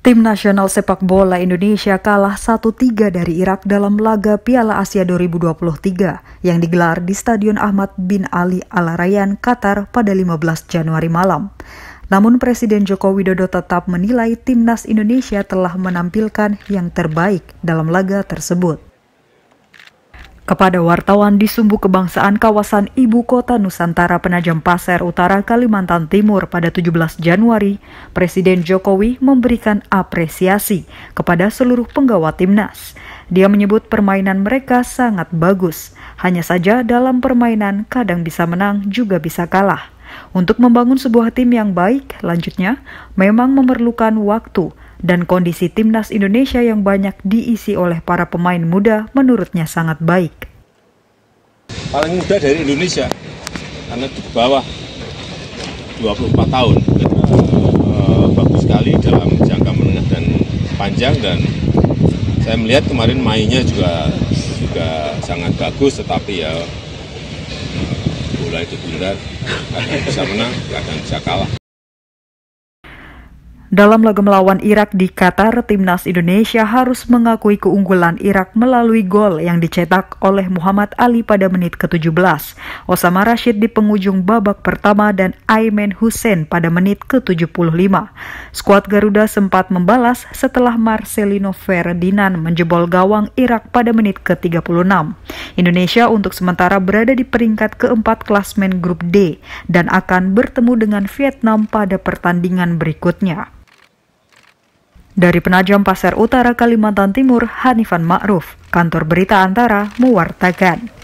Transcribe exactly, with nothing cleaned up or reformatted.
Tim nasional sepak bola Indonesia kalah satu tiga dari Irak dalam laga Piala Asia dua ribu dua puluh tiga yang digelar di Stadion Ahmad bin Ali Al Rayyan, Qatar pada lima belas Januari malam. Namun Presiden Joko Widodo tetap menilai Timnas Indonesia telah menampilkan yang terbaik dalam laga tersebut. Kepada wartawan di Sumbu Kebangsaan kawasan Ibu Kota Nusantara Penajam Paser Utara Kalimantan Timur pada tujuh belas Januari, Presiden Jokowi memberikan apresiasi kepada seluruh penggawa Timnas. Dia menyebut permainan mereka sangat bagus, hanya saja dalam permainan kadang bisa menang juga bisa kalah. Untuk membangun sebuah tim yang baik, lanjutnya, memang memerlukan waktu, dan kondisi Timnas Indonesia yang banyak diisi oleh para pemain muda menurutnya sangat baik. Paling muda dari Indonesia, karena di bawah dua puluh empat tahun, dan, uh, bagus sekali dalam jangka menengah dan panjang, dan saya melihat kemarin mainnya juga juga sangat bagus, tetapi ya bola itu benar, kadang bisa menang, kadang bisa kalah. Dalam laga melawan Irak di Qatar, Timnas Indonesia harus mengakui keunggulan Irak melalui gol yang dicetak oleh Muhammad Ali pada menit ke tujuh belas, Osama Rashid di penghujung babak pertama, dan Aymen Hussein pada menit ke tujuh puluh lima. Skuad Garuda sempat membalas setelah Marcelino Ferdinand menjebol gawang Irak pada menit ke tiga puluh enam. Indonesia untuk sementara berada di peringkat keempat klasmen grup D dan akan bertemu dengan Vietnam pada pertandingan berikutnya. Dari Penajam Paser Utara, Kalimantan Timur, Hanifan Ma'ruf, Kantor Berita Antara, mewartakan.